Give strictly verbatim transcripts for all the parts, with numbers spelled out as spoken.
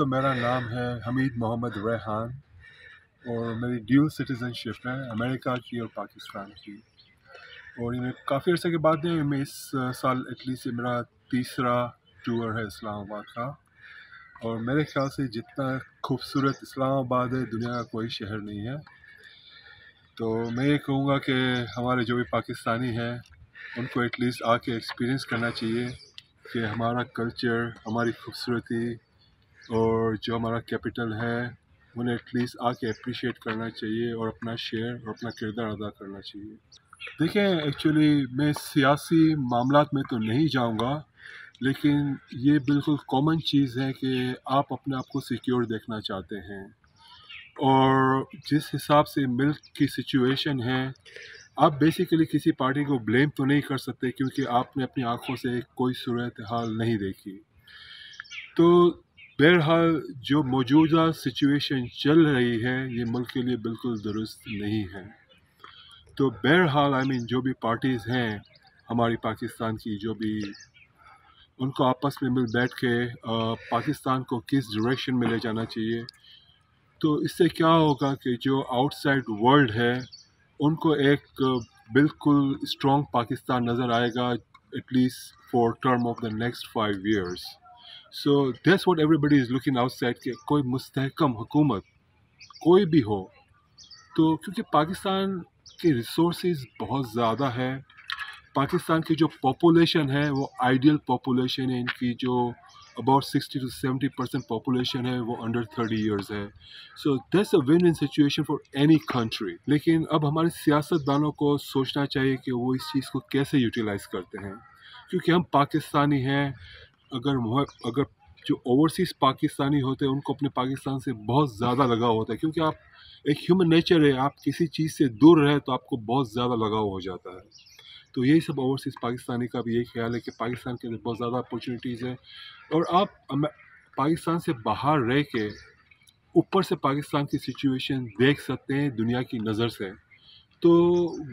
तो मेरा नाम है हमीद मोहम्मद रहमान और मेरी ड्यूल सिटीज़नशिप है अमेरिका की और पाकिस्तान की। और ये काफ़ी अर्से के बाद है, मैं इस साल इटली से मेरा तीसरा टूर है इस्लामाबाद का। और मेरे ख्याल से जितना खूबसूरत इस्लामाबाद है दुनिया का कोई शहर नहीं है। तो मैं ये कहूँगा कि हमारे जो भी पाकिस्तानी हैं उनको एटलीस्ट आके एक्सपीरियंस करना चाहिए कि हमारा कल्चर, हमारी खूबसूरती और जो हमारा कैपिटल है उन्हें एटलीस्ट आके अप्रिशिएट करना चाहिए और अपना शेयर और अपना किरदार अदा करना चाहिए। देखें, एक्चुअली मैं सियासी मामलात में तो नहीं जाऊँगा, लेकिन ये बिल्कुल कॉमन चीज़ है कि आप अपने आप को सिक्योर देखना चाहते हैं और जिस हिसाब से मुल्क की सिचुएशन है आप बेसिकली किसी पार्टी को ब्लेम तो नहीं कर सकते क्योंकि आपने अपनी आंखों से कोई सूरत हाल नहीं देखी। तो बहरहाल जो मौजूदा सिचुएशन चल रही है ये मुल्क के लिए बिल्कुल दुरुस्त नहीं है। तो बहरहाल आई मीन जो भी पार्टीज़ हैं हमारी पाकिस्तान की जो भी, उनको आपस में मिल बैठ के आ, पाकिस्तान को किस डायरेक्शन में ले जाना चाहिए। तो इससे क्या होगा कि जो आउटसाइड वर्ल्ड है उनको एक बिल्कुल स्ट्रॉन्ग पाकिस्तान नज़र आएगा at least for term of the next five years. So that's what everybody is looking outside के कोई मुस्तहकम हुकूमत कोई भी हो। तो क्योंकि पाकिस्तान के रिसोर्सेज बहुत ज़्यादा है, पाकिस्तान की जो पॉपुलेशन है वो आइडियल पॉपुलेशन है, इनकी जो about sixty two seventy percent population है वो अंडर थर्टी ईयर्स है। So that's a win in situation for any country. लेकिन अब हमारे सियासतदानों को सोचना चाहिए कि वो इस चीज़ को कैसे यूटिलाइज़ करते हैं, क्योंकि हम पाकिस्तानी हैं। अगर अगर जो ओवरसीज़ पाकिस्तानी होते हैं उनको अपने पाकिस्तान से बहुत ज़्यादा लगाव होता है, क्योंकि आप एक ह्यूमन नेचर है, आप किसी चीज़ से दूर रहे तो आपको बहुत ज़्यादा लगाव हो जाता है। तो यही सब ओवरसीज़ पाकिस्तानी का भी यही ख्याल है कि पाकिस्तान के लिए बहुत ज़्यादा अपॉर्चुनिटीज़ है और आप पाकिस्तान से बाहर रह के ऊपर से पाकिस्तान की सिचुएशन देख सकते हैं दुनिया की नज़र से। तो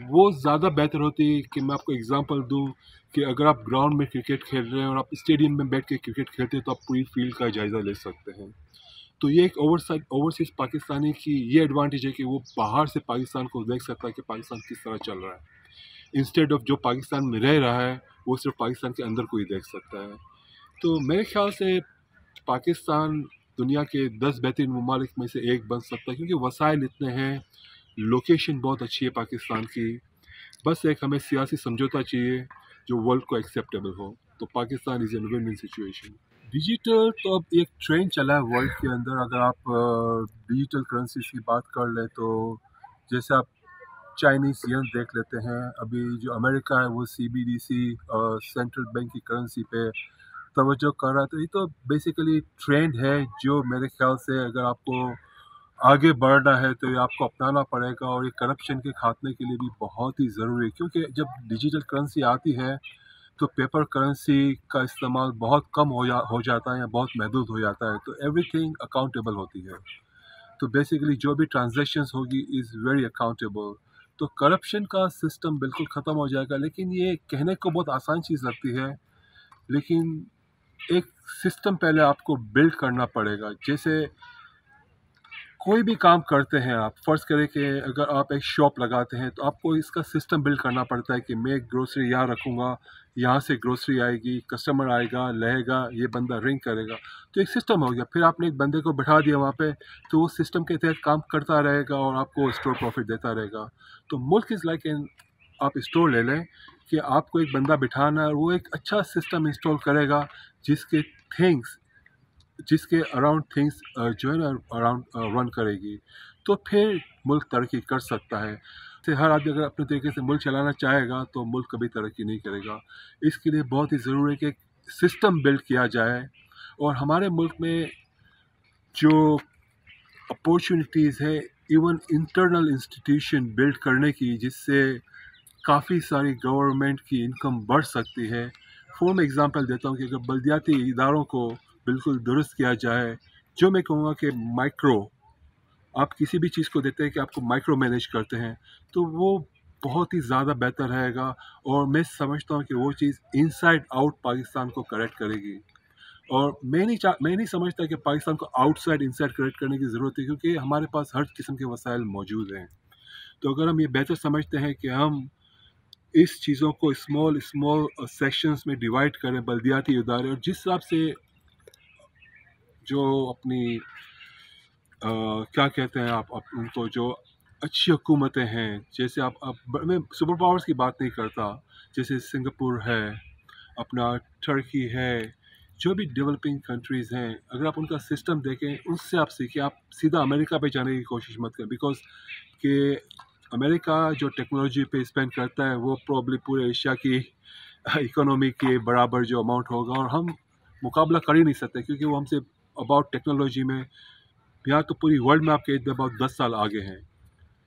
वो ज़्यादा बेहतर होती है कि मैं आपको एग्जांपल दूं कि अगर आप ग्राउंड में क्रिकेट खेल रहे हैं और आप स्टेडियम में बैठ के क्रिकेट खेलते हैं तो आप पूरी फील्ड का जायज़ा ले सकते हैं। तो ये एक ओवरसाइड ओवरसीज़ पाकिस्तानी की ये एडवांटेज है कि वो बाहर से पाकिस्तान को देख सकता है कि पाकिस्तान किस तरह चल रहा है, इंस्टेड ऑफ जो पाकिस्तान में रह रहा है वो सिर्फ पाकिस्तान के अंदर को ही देख सकता है। तो मेरे ख्याल से पाकिस्तान दुनिया के दस बेहतरीन ममालिक में से एक बन सकता है, क्योंकि वसाइल इतने हैं, लोकेशन बहुत अच्छी है पाकिस्तान की। बस एक हमें सियासी समझौता चाहिए जो वर्ल्ड को एक्सेप्टेबल हो। तो Pakistan is in win win situation. Digital तो अब एक ट्रेंड चला है वर्ल्ड के अंदर। अगर आप डिजिटल करेंसी की बात कर लें तो जैसे आप चाइनीज़ येन देख लेते हैं, अभी जो अमेरिका है वो C B D C central bank की करेंसी पे तवज्जो कर रहा है। तो ये तो बेसिकली ट्रेंड है जो मेरे ख्याल से अगर आपको आगे बढ़ना है तो ये आपको अपनाना पड़ेगा और ये करप्शन के खात्मे के लिए भी बहुत ही ज़रूरी है, क्योंकि जब डिजिटल करेंसी आती है तो पेपर करेंसी का इस्तेमाल बहुत कम हो, जा, हो जाता है या बहुत महदूद हो जाता है। तो एवरीथिंग अकाउंटेबल होती है, तो बेसिकली जो भी ट्रांजेक्शन्स होगी इज़ वेरी अकाउंटेबल। तो करप्शन का सिस्टम बिल्कुल ख़त्म हो जाएगा। लेकिन ये कहने को बहुत आसान चीज़ लगती है, लेकिन एक सिस्टम पहले आपको बिल्ड करना पड़ेगा। जैसे कोई भी काम करते हैं आप, फ़र्ज़ करें कि अगर आप एक शॉप लगाते हैं तो आपको इसका सिस्टम बिल्ड करना पड़ता है कि मैं ग्रोसरी यहाँ रखूँगा, यहाँ से ग्रोसरी आएगी, कस्टमर आएगा, लेगा, ये बंदा रिंग करेगा, तो एक सिस्टम हो गया। फिर आपने एक बंदे को बैठा दिया वहाँ पे, तो वो सिस्टम के तहत काम करता रहेगा और आपको स्टोर प्रॉफिट देता रहेगा। तो मुल्क इज़ लाइक एन, आप स्टोर ले लें कि आपको एक बंदा बिठाना है, वो एक अच्छा सिस्टम इंस्टॉल करेगा जिसके थिंग्स जिसके अराउंड थिंग्स जो है ना अराउंड रन करेगी, तो फिर मुल्क तरक्की कर सकता है। से हर आदमी अगर अपने तरीके से मुल्क चलाना चाहेगा तो मुल्क कभी तरक्की नहीं करेगा। इसके लिए बहुत ही ज़रूरी है कि सिस्टम बिल्ड किया जाए। और हमारे मुल्क में जो अपॉर्चुनिटीज़ है इवन इंटरनल इंस्टीट्यूशन बिल्ड करने की, जिससे काफ़ी सारी गवर्नमेंट की इनकम बढ़ सकती है। फॉर मैं एग्ज़ाम्पल देता हूँ कि अगर बल्दियाती इदारों को बिल्कुल दुरुस्त किया जाए, जो मैं कहूँगा कि माइक्रो, आप किसी भी चीज़ को देते हैं कि आपको माइक्रो मैनेज करते हैं, तो वो बहुत ही ज़्यादा बेहतर रहेगा। और मैं समझता हूँ कि वो चीज़ इनसाइड आउट पाकिस्तान को करेक्ट करेगी। और मैं नहीं चाह मैं नहीं समझता कि पाकिस्तान को आउटसाइड इनसाइड क्रिएट करने की ज़रूरत है, क्योंकि हमारे पास हर किस्म के वसाइल मौजूद हैं। तो अगर हम ये बेहतर समझते हैं कि हम इस चीज़ों को स्मॉल स्मॉल सेक्शंस में डिवाइड करें, बल्दियाती इदारे, और जिस हिसाब से जो अपनी आ, क्या कहते हैं आप, आप उनको जो अच्छी हुकूमतें हैं, जैसे आप, आप मैं सुपर पावर्स की बात नहीं करता, जैसे सिंगापुर है, अपना टर्की है, जो भी डेवलपिंग कंट्रीज़ हैं, अगर आप उनका सिस्टम देखें उससे आप सीखें। आप सीधा अमेरिका पे जाने की कोशिश मत करें, बिकॉज के अमेरिका जो टेक्नोलॉजी पे स्पेंड करता है वो प्रॉब्ली पूरे एशिया की इकोनॉमी के बराबर जो अमाउंट होगा, और हम मुकाबला कर ही नहीं सकते, क्योंकि वो हमसे अबाउट टेक्नोलॉजी में यहाँ तो पूरी वर्ल्ड में आपके अबाउट दस साल आगे हैं,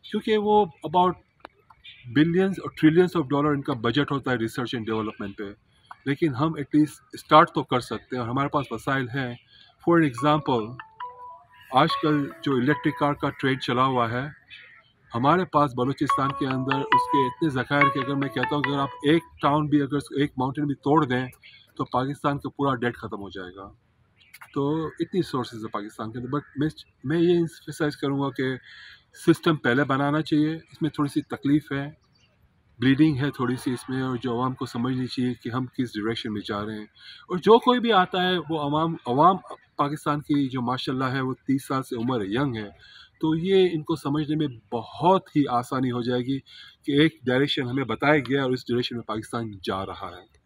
क्योंकि वो अबाउट बिलियंस और ट्रिलियंस ऑफ डॉलर इनका बजट होता है रिसर्च एंड डेवलपमेंट पे। लेकिन हम एटलीस्ट स्टार्ट तो कर सकते हैं और हमारे पास वसाइल हैं। फॉर एग्ज़ाम्पल, आजकल जो इलेक्ट्रिक कार का ट्रेंड चला हुआ है, हमारे पास बलोचिस्तान के अंदर उसके इतने ज़खायर कि अगर मैं कहता हूँ अगर आप एक टाउन भी अगर एक माउंटेन भी तोड़ दें तो पाकिस्तान का पूरा डेट ख़त्म हो जाएगा। तो इतनी सोर्सेज है पाकिस्तान के अंदर। बट मैं मैं ये इंफेसाइज़ करूँगा कि सिस्टम पहले बनाना चाहिए। इसमें थोड़ी सी तकलीफ़ है, ब्लीडिंग है थोड़ी सी इसमें, और जो आवाम को समझनी चाहिए कि हम किस डायरेक्शन में जा रहे हैं। और जो कोई भी आता है वो आवाम आवाम पाकिस्तान की जो माशाल्लाह है वो तीस साल से उम्र यंग है, तो ये इनको समझने में बहुत ही आसानी हो जाएगी कि एक डायरेक्शन हमें बताया गया और इस डायरेक्शन में पाकिस्तान जा रहा है।